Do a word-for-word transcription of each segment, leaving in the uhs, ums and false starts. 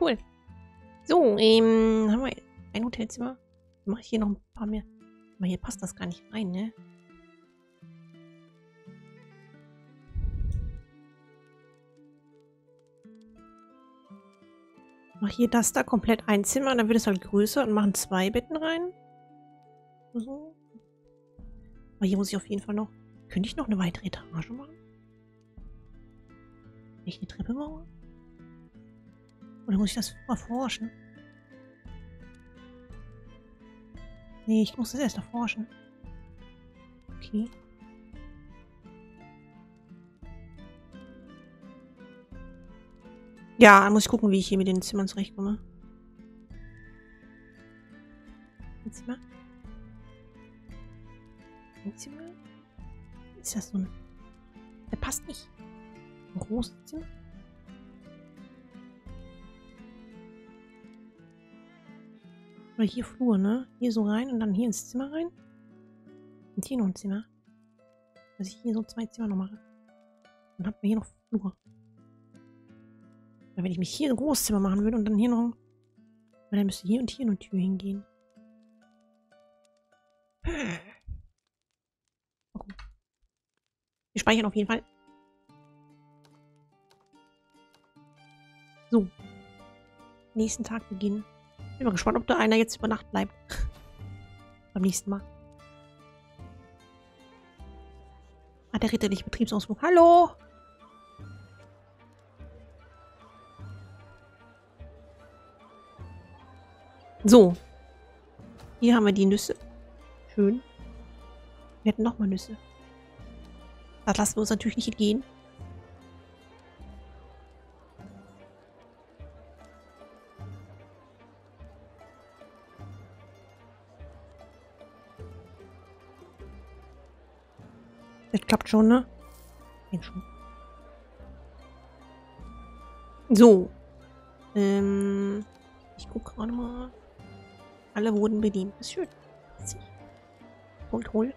Cool. So, ähm, haben wir ein Hotelzimmer. Mache ich hier noch ein paar mehr. Aber hier passt das gar nicht rein, ne? Mach hier das da komplett ein Zimmer, dann wird es halt größer und machen zwei Betten rein. So. Aber hier muss ich auf jeden Fall noch... Könnte ich noch eine weitere Etage machen? Kann ich eine Treppe bauen? Oder muss ich das erforschen? Nee, ich muss das erst erforschen. Okay. Ja, muss ich gucken, wie ich hier mit den Zimmern zurechtkomme. Ein Zimmer? Ein Zimmer? Ist das so ein... Der passt nicht. Ein großes Zimmer? Oder hier Flur, ne? Hier so rein und dann hier ins Zimmer rein. Und hier noch ein Zimmer. Dass ich hier so zwei Zimmer noch mache. Dann hat man hier noch Flur. Wenn ich mich hier ein Großzimmer machen würde und dann hier noch... Dann müsste hier und hier eine Tür hingehen. Okay. Wir speichern auf jeden Fall. So. Nächsten Tag beginnen. Bin mal gespannt, ob da einer jetzt über Nacht bleibt. Beim nächsten Mal. Ah, der ritterliche Betriebsausflug. Hallo! So. Hier haben wir die Nüsse. Schön. Wir hätten nochmal Nüsse. Das lassen wir uns natürlich nicht entgehen. Das klappt schon, ne? Geht schon. So. Ähm, ich gucke gerade mal. Alle wurden bedient. Das ist schön. Holt, hol.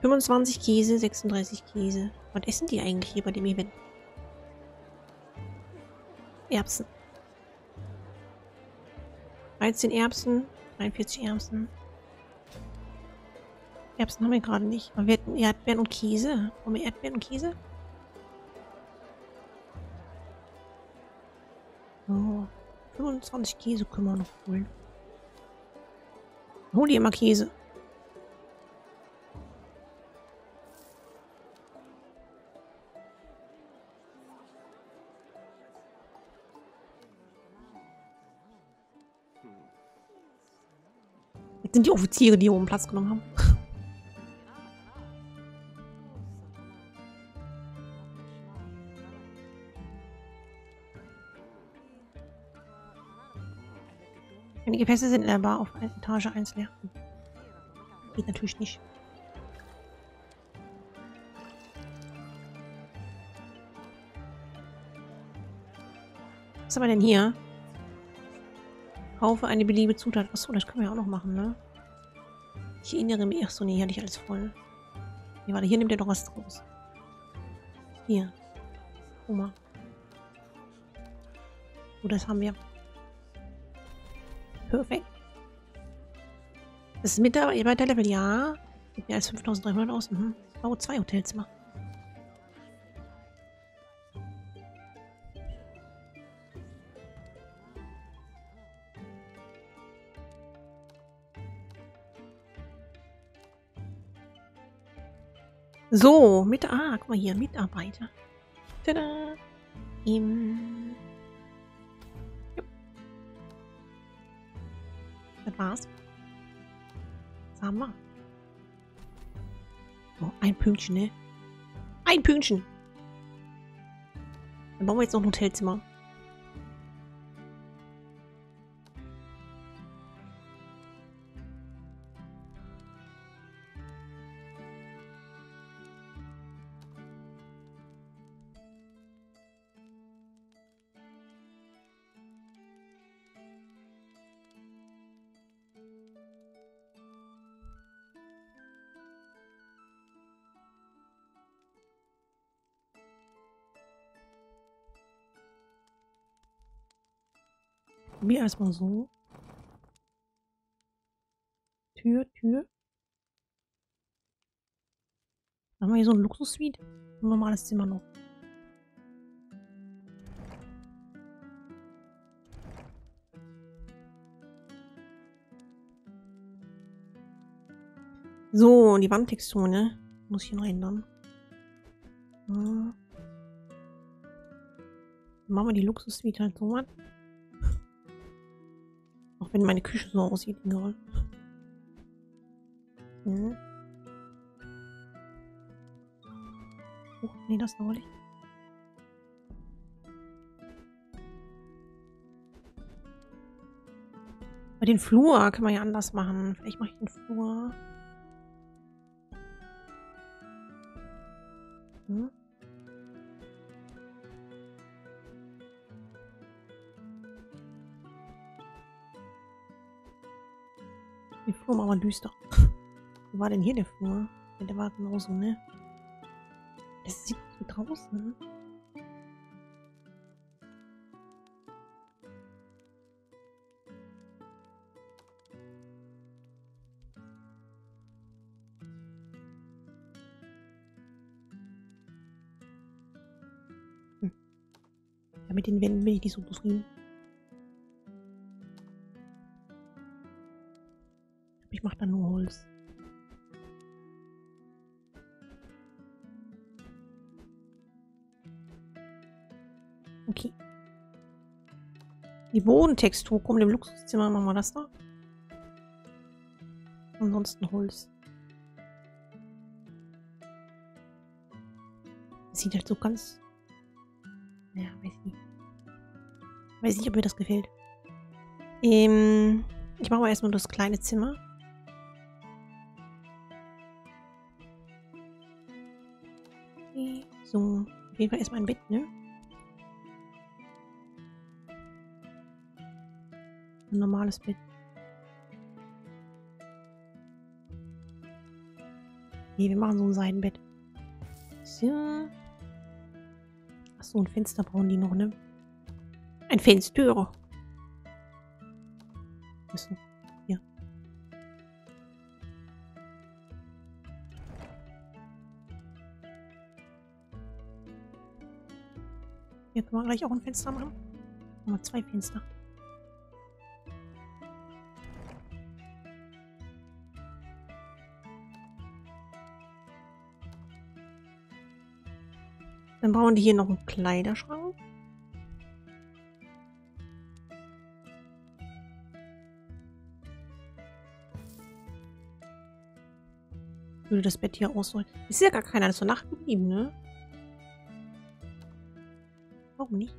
fünfundzwanzig Käse, sechsunddreißig Käse. Was essen die eigentlich hier bei dem Event? Erbsen. dreizehn Erbsen, dreiundvierzig Erbsen. Erbsen haben wir gerade nicht. Aber wir hätten Erdbeeren und Käse. Haben wir Erdbeeren und Käse? So. fünfundzwanzig Käse können wir noch holen. Hol dir mal Käse. Jetzt sind die Offiziere, die hier oben Platz genommen haben. Die Pässe sind aber auf Etage eins leer. Geht natürlich nicht. Was haben wir denn hier? Kaufe eine beliebige Zutat. Achso, das können wir ja auch noch machen, ne? Ich erinnere mich. Achso, nee, hier hatte ich alles voll. Nee, warte, hier nimmt er doch was draus. Hier. Oma. So, das haben wir. Perfekt. Das ist Mitarbeiterlevel, ja. Gibt mehr als fünftausenddreihundert aus. Mhm. Bau zwei Hotelzimmer. So, mit. Ah, guck mal hier, Mitarbeiter. Tada! Im. Das war's. Das haben wir. So, ein Pünktchen, ne? Ein Pünktchen! Dann bauen wir jetzt noch ein Hotelzimmer. Probier erstmal so. Tür, Tür. Haben wir hier so ein Luxus-Suite? Ein normales Zimmer noch. So, die Wandtextur, ne? Muss ich noch ändern. Hm. Machen wir die Luxus-Suite halt so an. Auch wenn meine Küche so aussieht, egal. Hm. Oh, nee, das noch nicht. Bei den Flur kann man ja anders machen. Vielleicht mache ich den Flur. Hm. Die Flur war aber düster. Wo war denn hier der Flur? Der war genauso, ne? Es sieht so draußen. Hm. Ja, mit den Wänden bin ich nicht so zufrieden. Ich mache da nur Holz. Okay. Die Bodentextur kommt im Luxuszimmer, machen wir das da. Ansonsten Holz. Das sieht halt so ganz. Ja, weiß ich nicht. Weiß nicht, ob mir das gefällt. Ähm, ich mache mal erstmal das kleine Zimmer. Okay, so. Auf jeden Fall erstmal ein Bett, ne? Ein normales Bett. Ne, wir machen so ein Seidenbett. So. Achso, ein Fenster brauchen die noch, ne? Ein Fenster. Achso, hier. Hier können wir gleich auch ein Fenster machen. Machen wir zwei Fenster. Dann brauchen die hier noch einen Kleiderschrank. Ich würde das Bett hier ausrollen. Ist ja gar keiner zur Nacht geblieben, ne? Warum nicht?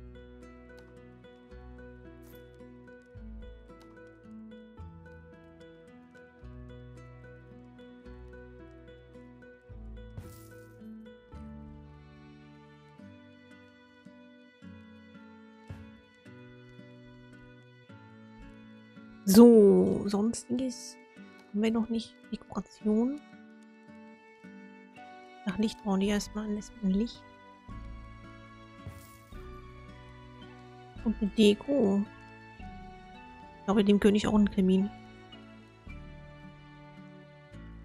So, sonstiges haben wir noch nicht. Dekoration. Nach Licht brauchen die erstmal ein Licht. Und eine Deko. Ich glaube, dem König auch einen Kamin.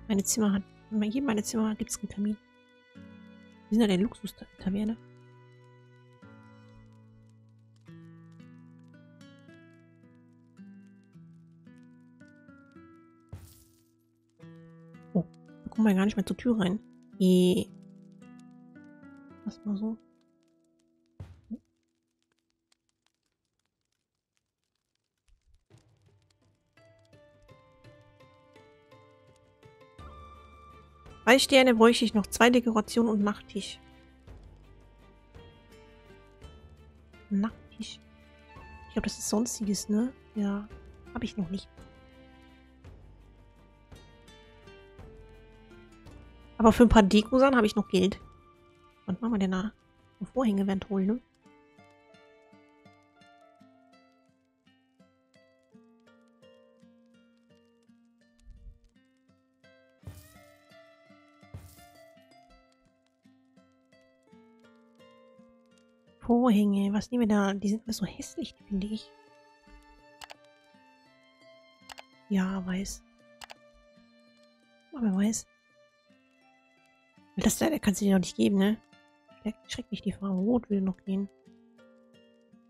Meine Zimmer hat. Hier in meinem Zimmer gibt es einen Kamin. Wir sind ja der Luxus-Taverne. Kommen wir gar nicht mehr zur Tür rein. E Lass mal so. Drei Sterne bräuchte ich noch, zwei Dekorationen und Nachttisch. Nachttisch. Ich glaube, das ist sonstiges, ne? Ja, habe ich noch nicht. Aber für ein paar Dekosachen habe ich noch Geld. Was machen wir denn da? Vorhänge werden holen, ne? Vorhänge, was nehmen wir da? Die sind mir so hässlich, finde ich. Ja, weiß. Aber weiß. Das da kannst du dir doch nicht geben, ne? Schrecklich, die Farbe Rot will noch gehen.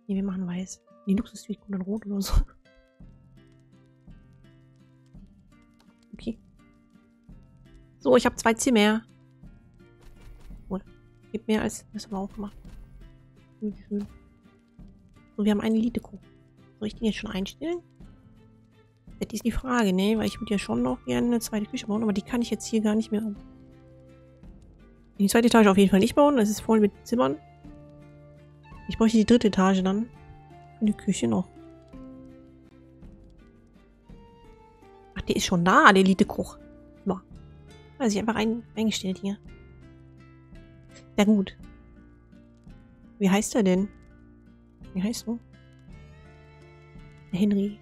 Ne, wir machen Weiß. Die Luxus wie gut und Rot oder so. Okay. So, ich habe zwei Zimmer. Cool. Gibt mehr als das haben wir auch gemacht. Schön. So, wir haben eine Elite-Crew. Soll ich den jetzt schon einstellen? Das ist die Frage, ne? Weil ich würde ja schon noch gerne eine zweite Küche bauen, aber die kann ich jetzt hier gar nicht mehr. Die zweite Etage auf jeden Fall nicht bauen, das ist voll mit Zimmern. Ich bräuchte die dritte Etage dann. Und die Küche noch. Ach, die ist schon da, der Elite-Koch. Ja. Also ich einfach ein, eingestellt hier. Na gut. Wie heißt er denn? Wie heißt du? Der Henry.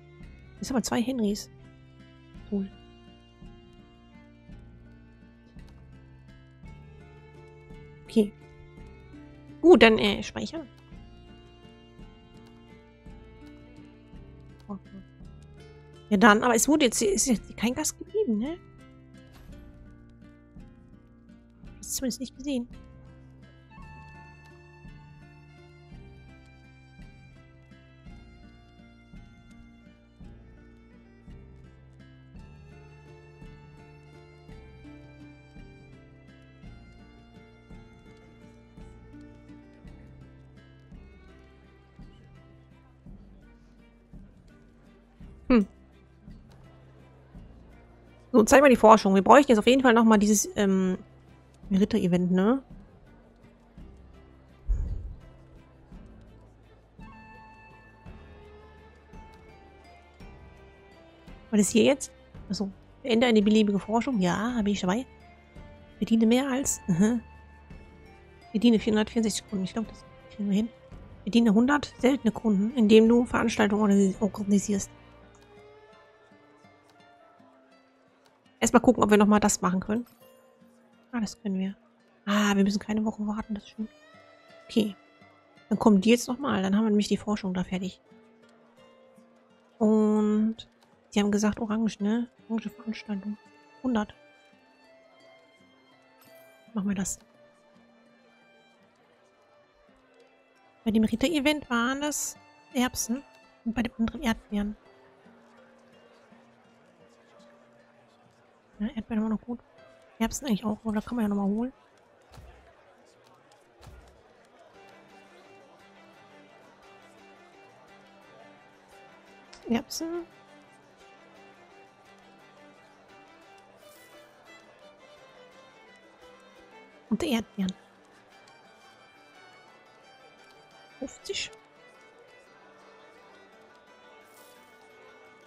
Das sind aber zwei Henrys. Cool. Okay. Gut, dann äh, speichern. Okay. Ja dann, aber es wurde jetzt, ist jetzt kein Gast geblieben, ne? Das ist zumindest nicht gesehen. So, zeig mal die Forschung. Wir bräuchten jetzt auf jeden Fall nochmal dieses ähm, Ritter-Event, ne? Was ist hier jetzt? Achso. Beende eine beliebige Forschung. Ja, bin ich dabei. Bediene mehr als. Aha. Bediene vierhundertvierundsechzig Kunden. Ich glaube, das kriegen wir hin. Bediene hundert seltene Kunden, indem du Veranstaltungen organisierst. Erstmal gucken, ob wir nochmal das machen können. Ah, das können wir. Ah, wir müssen keine Woche warten, das ist schön. Okay. Dann kommen die jetzt nochmal. Dann haben wir nämlich die Forschung da fertig. Und die haben gesagt, orange, ne? Orange Veranstaltung. hundert. Machen wir das. Bei dem Ritter-Event waren das Erbsen und bei dem anderen Erdbeeren. Ja, Erdbeeren waren noch gut. Erbsen eigentlich auch, oder kann man ja nochmal holen. Erbsen. Und die Erdbeeren. fünfzig.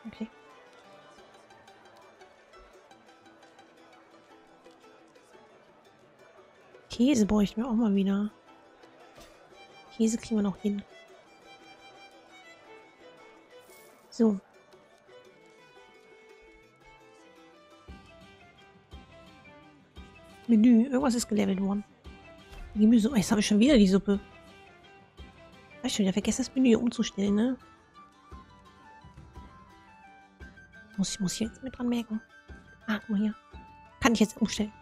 Okay. Käse bräuchten wir auch mal wieder. Käse kriegen wir noch hin. So. Menü. Irgendwas ist gelevelt worden. Gemüse. Oh, jetzt habe ich schon wieder die Suppe. Hab ich schon wieder vergessen, das Menü umzustellen, ne? Muss ich, muss ich jetzt mit dran merken. Ah, guck mal hier. Kann ich jetzt umstellen.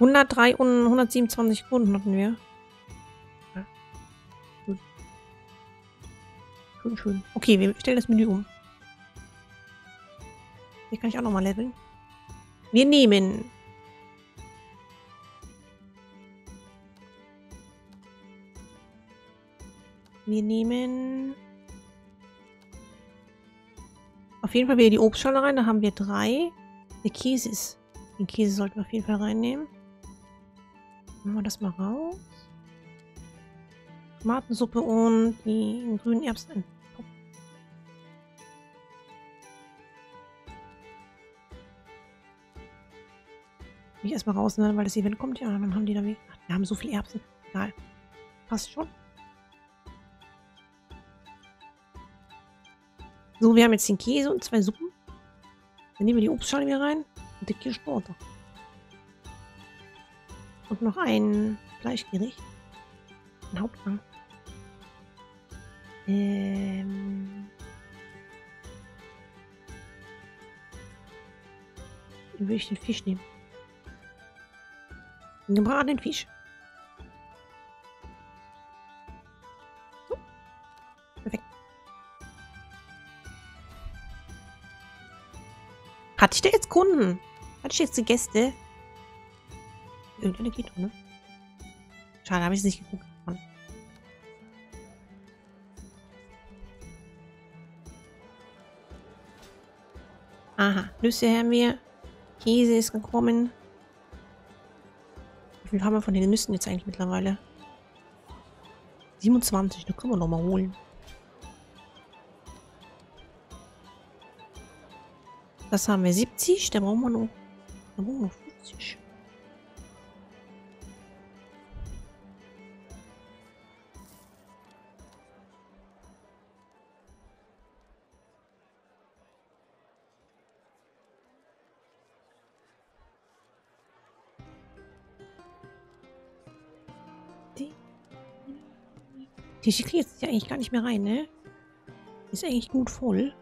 hundertdrei und hundertsiebenundzwanzig Kunden hatten wir. Ja. Schön. schön, schön. Okay, wir stellen das Menü um. Hier kann ich auch nochmal leveln. Wir nehmen... Wir nehmen... Auf jeden Fall wieder die Obstschale rein. Da haben wir drei. Der Käse ist... Den Käse sollten wir auf jeden Fall reinnehmen. Machen wir das mal raus. Tomatensuppe und die grünen Erbsen. Oh. Ich erstmal raus, ne? Weil das Event kommt ja. Dann haben die da weh. Ach, wir haben so viel Erbsen. Egal. Passt schon. So, wir haben jetzt den Käse und zwei Suppen. Dann nehmen wir die Obstschale wieder rein. Und die Kirschtorte. Und noch ein Fleischgericht. Ein Hauptgang. Ähm, dann würde ich den Fisch nehmen. Den gebratenen Fisch. So, perfekt. Hatte ich da jetzt Kunden? Hatte ich jetzt die Gäste? Irgendeine geht ohne. Schade, habe ich es nicht geguckt. Aha, Nüsse haben wir. Käse ist gekommen. Wie viel haben wir von den Nüssen jetzt eigentlich mittlerweile? siebenundzwanzig, da können wir nochmal holen. Das haben wir siebzig, da brauchen wir noch, da brauchen wir noch fünfzig. Die Schicke jetzt ja eigentlich gar nicht mehr rein, ne? Ist eigentlich gut voll.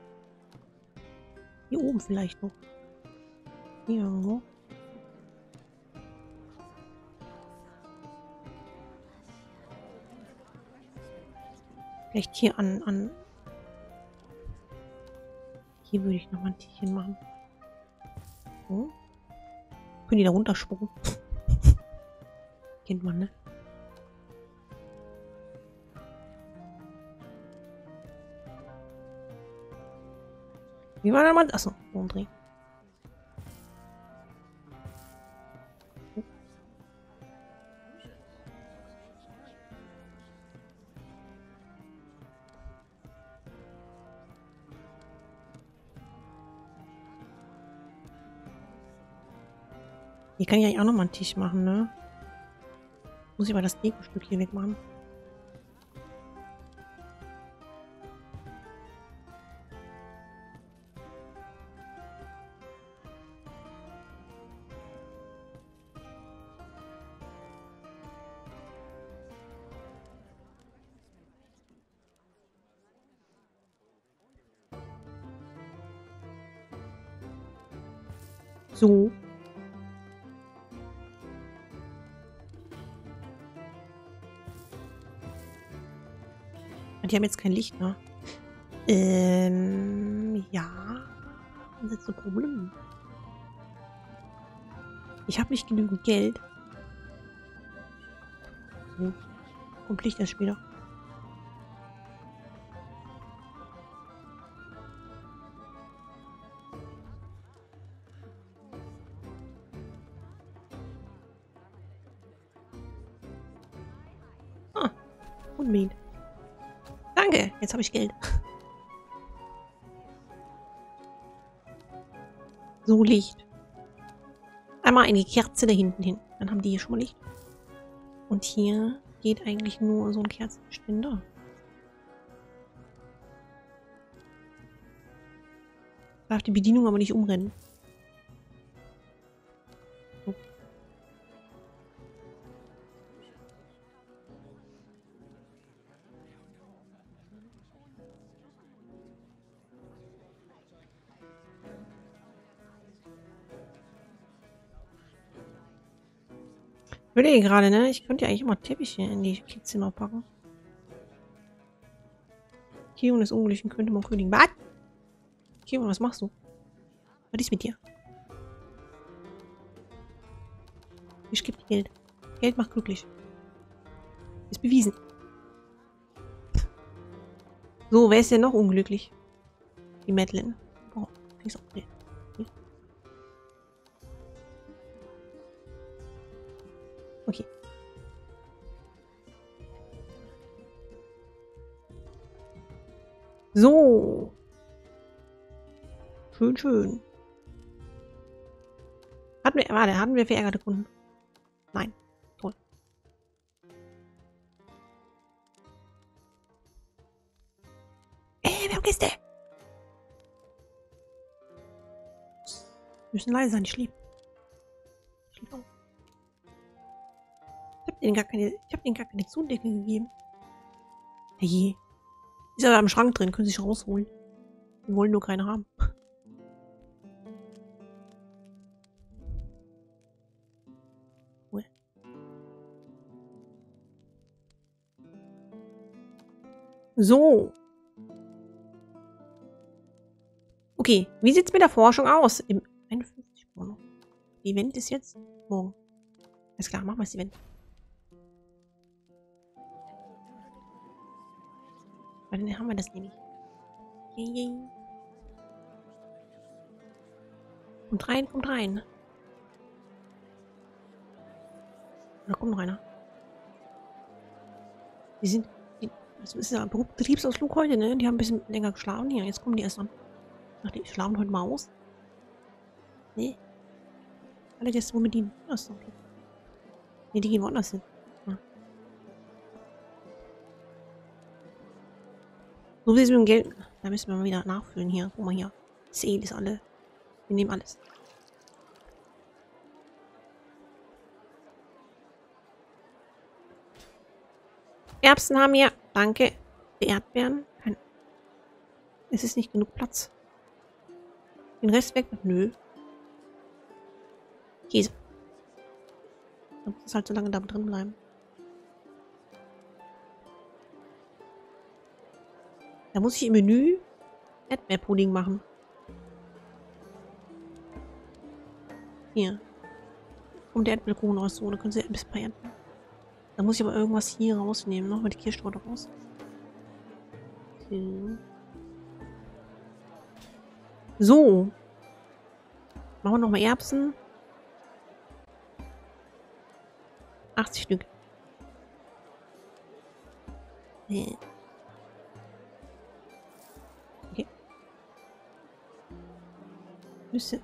Hier oben vielleicht noch. Hier irgendwo. Vielleicht hier an... an hier würde ich nochmal ein Tierchen machen. So. Können die da runterspucken? Kennt man, ne? Wie war der Mann? Achso, umdrehen. Hier kann ich eigentlich auch nochmal einen Tisch machen, ne? Muss ich aber das Deko-Stück hier wegmachen. So. Die haben jetzt kein Licht, ne? Ähm, ja. Das ist jetzt ein Problem. Ich habe nicht genügend Geld. So. Kommt Licht erst später. Mean. Danke, jetzt habe ich Geld. So, Licht. Einmal eine Kerze da hinten hin. Dann haben die hier schon mal Licht. Und hier geht eigentlich nur so ein Kerzenständer. Darf die Bedienung aber nicht umrennen. Ich überlege gerade, ne? Ich könnte ja eigentlich immer Teppiche in die Zimmer packen. Kion des Unglücklichen könnte man kündigen. Was? Kion, was machst du? Was ist mit dir? Ich gebe dir Geld. Geld macht glücklich. Ist bewiesen. So, wer ist denn noch unglücklich? Die Madeline. Oh, die ist auch drin. Okay. So. Schön, schön. Hatten wir, warte, hatten wir verärgerte Kunden? Nein. Toll. Ey, wir haben Gäste. Wir müssen leise sein, ich schläfe. Ich schläfe auch. Ich habe denen gar keine Zudecke gegeben. Hey, Ist ja da im Schrank drin, können Sie sich rausholen. Wir wollen nur keine haben. So. Okay, wie sieht es mit der Forschung aus? Im einundfünfzig Uhr. Event ist jetzt morgen. Alles klar, machen wir das Event. Wann haben wir das nämlich? Yay. Kommt rein, kommt rein. Da kommt noch einer. Wir sind... Das ist ja ein Betriebsausflug heute, ne? Die haben ein bisschen länger geschlafen. Ja, jetzt kommen die erst an. Nachdem ich schlafen heute mal aus. Ne? Alle Gäste, womit die... Achso, okay. Ne, die gehen woanders hin. Ja. So wie es mit dem Geld... Da müssen wir mal wieder nachfüllen hier. Guck mal hier. Sale ist alle. Wir nehmen alles. Erbsen haben wir. Danke. Die Erdbeeren. Kein es ist nicht genug Platz. Den Rest weg. Nö. Käse. Da muss es halt so lange da drin bleiben. Da muss ich im Menü Erdbeerpudding machen. Hier. Kommt der Erdbeerkuchen raus. So, da können Sie ein bisschen bei Erdbeeren. Da muss ich aber irgendwas hier rausnehmen. Noch mal die Kirschtorte raus. Okay. So. Machen wir nochmal Erbsen. achtzig Stück. Okay. Nüsse.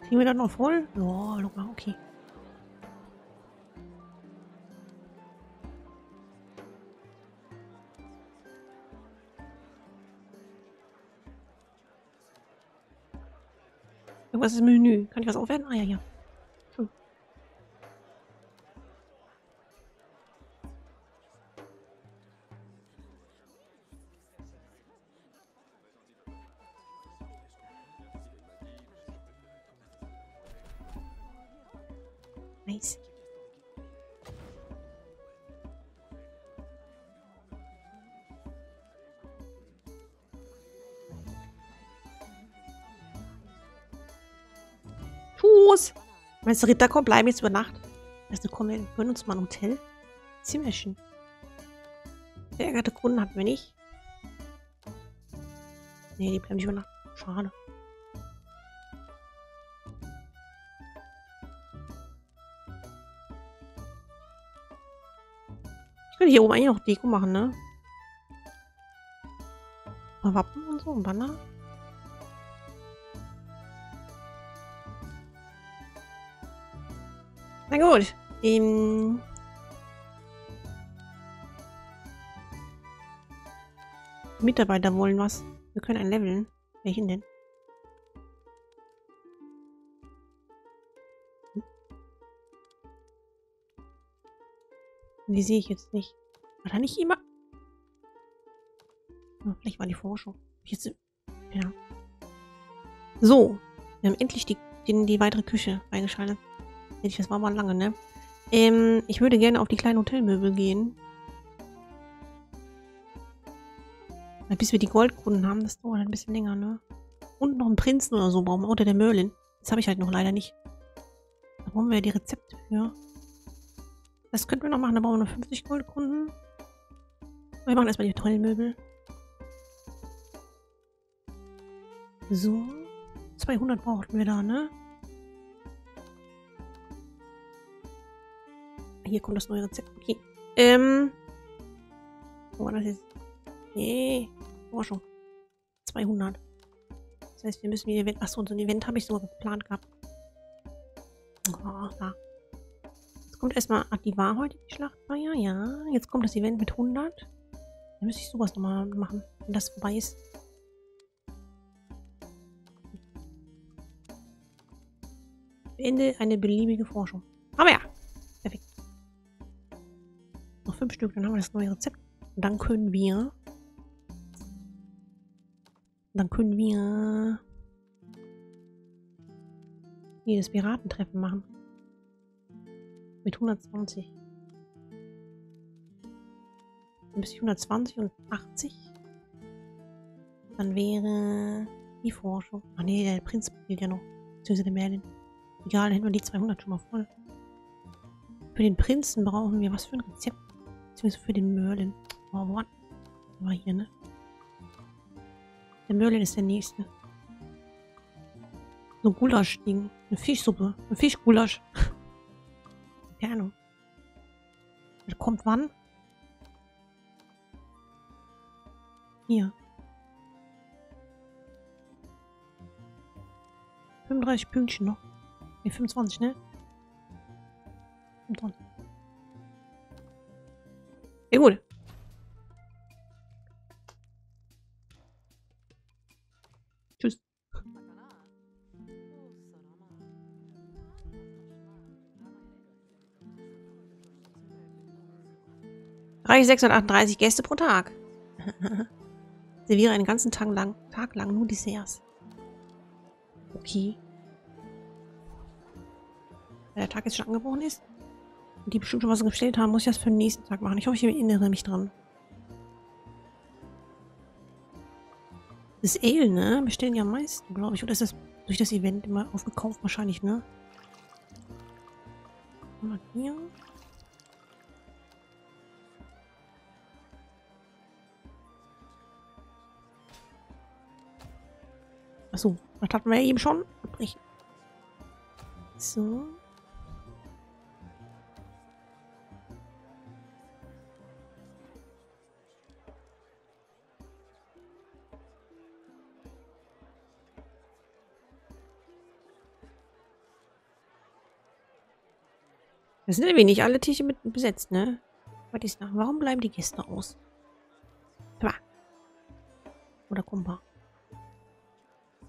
Kriegen wir das noch voll? Ja, locker, okay. Was ist das Menü? Kann ich was aufwerten? Ah ja, ja. Hm. Nice. Meister Ritter, komm, bleiben jetzt über Nacht. Also komm, wir können uns mal ein Hotel. Zimmerchen. Verärgerte Kunden hatten wir nicht. Nee, die bleiben nicht über Nacht. Schade. Ich könnte hier oben eigentlich noch Deko machen, ne? Mal Wappen und so, ein Banner. Na gut, ähm... Die Mitarbeiter wollen was. Wir können einen leveln. Welchen denn? Hm. Die sehe ich jetzt nicht. War da nicht immer? Oh, vielleicht war die Forschung. Jetzt, ja. So, wir haben endlich die, die, die weitere Küche eingeschaltet. Das war mal lange, ne? Ähm, ich würde gerne auf die kleinen Hotelmöbel gehen. Bis wir die Goldkronen haben, das dauert ein bisschen länger, ne? Und noch einen Prinzen oder so brauchen wir. Oder der Merlin. Das habe ich halt noch leider nicht. Da brauchen wir ja die Rezepte für. Das könnten wir noch machen. Da brauchen wir noch fünfzig Goldkronen. Wir machen erstmal die Hotelmöbel. So. zweihundert brauchten wir da, ne? Hier kommt das neue Rezept. Okay. Ähm. Wo war das jetzt? Nee. Forschung. zweihundert. Das heißt, wir müssen ein Event. Achso, so ein Event habe ich sogar geplant gehabt. Oh, da. Jetzt kommt erstmal. Ach, die war heute die Schlachtfeier. Ja. Jetzt kommt das Event mit hundert. Dann müsste ich sowas nochmal machen, wenn das vorbei ist. Beende eine beliebige Forschung. Aber ja. Stück, dann haben wir das neue Rezept. dann können wir, dann können wir jedes Piratentreffen machen. Mit hundertzwanzig. Dann bis hundertzwanzig und achtzig. Dann wäre die Forschung. Ach nee, der Prinz fehlt ja noch. Beziehungsweise der Merlin. Egal, dann hätten wir die zweihundert schon mal voll. Für den Prinzen brauchen wir was für ein Rezept. Beziehungsweise für den Merlin. Oh, what? Der war hier, ne? Der Merlin ist der nächste. So ein Gulasch-Ding. Eine Fischsuppe. Ein Fischgulasch. Keine Ahnung. Das kommt wann? Hier. fünfunddreißig Pünktchen noch. Ne, fünfundzwanzig, ne? fünfundzwanzig. Ja, gut. Tschüss. dreitausendsechshundertachtunddreißig Gäste pro Tag. Serviere einen ganzen Tag lang, Tag lang nur Desserts. Okay. Weil der Tag jetzt schon angebrochen ist und die bestimmt schon was gestellt haben, muss ich das für den nächsten Tag machen. Ich hoffe, ich erinnere mich dran. Das Ale, ne? Bestellen ja am meisten, glaube ich. Oder ist das durch das Event immer aufgekauft? Wahrscheinlich, ne? Mal hier. Achso, das hatten wir ja eben schon. Abbrechen. So. Es sind irgendwie nicht alle Tische mit besetzt, ne? Was ist nach? Warum bleiben die Gäste aus? Oder Kumpa?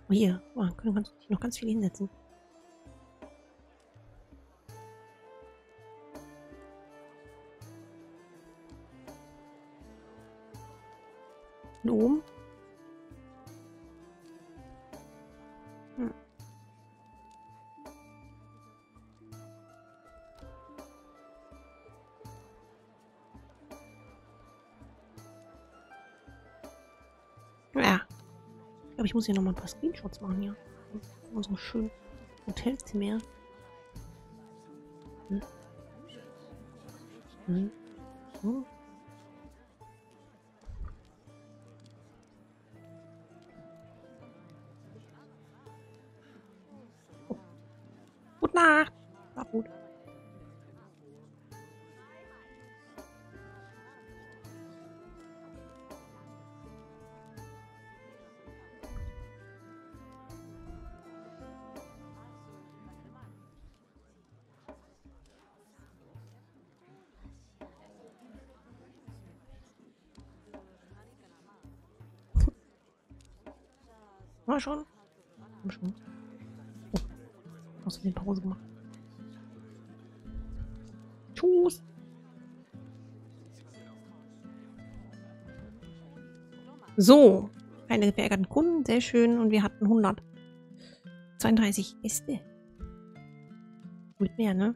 Oh, hier, oh, können wir noch ganz viel hinsetzen. Und oben. Hm. Ja. Aber ich muss hier nochmal ein paar Screenshots machen, ja. Unsere schönen Hotelzimmer. Hm. Hm. Hm. Oh. Gute Nacht! War gut. Mal schon. Mal schon. Oh, hast du den Pause gemacht? Tschüss. So, keine geärgerten Kunden, sehr schön. Und wir hatten hundertzweiunddreißig Gäste. Gut mehr, ne?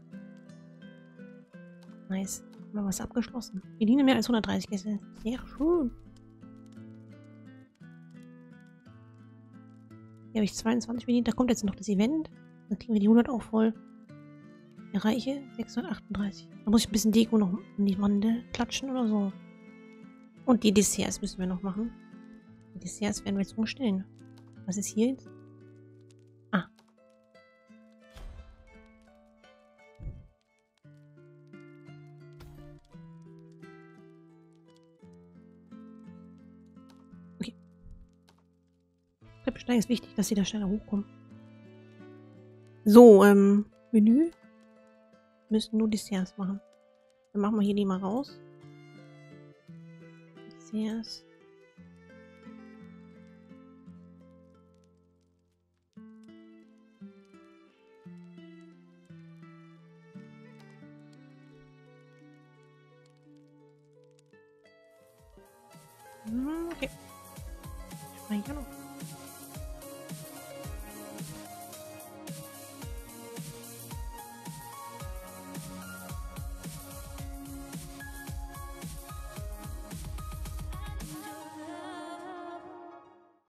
Nice. Haben wir was abgeschlossen. Wir dienen mehr als hundertdreißig Gäste. Sehr schön. Hier habe ich zweiundzwanzig bedient, da kommt jetzt noch das Event. Dann kriegen wir die hundert auch voll. Erreiche sechshundertachtunddreißig. Da muss ich ein bisschen Deko noch an die Wand klatschen oder so. Und die Desserts müssen wir noch machen. Die Desserts werden wir jetzt umstellen. Was ist hier jetzt? Ah. Okay. Treppensteigen ist wichtig, dass sie da schneller hochkommen. So, ähm, Menü. Wir müssen nur Desserts machen. Dann machen wir hier die mal raus. Desserts. Okay. Ich mache hier noch.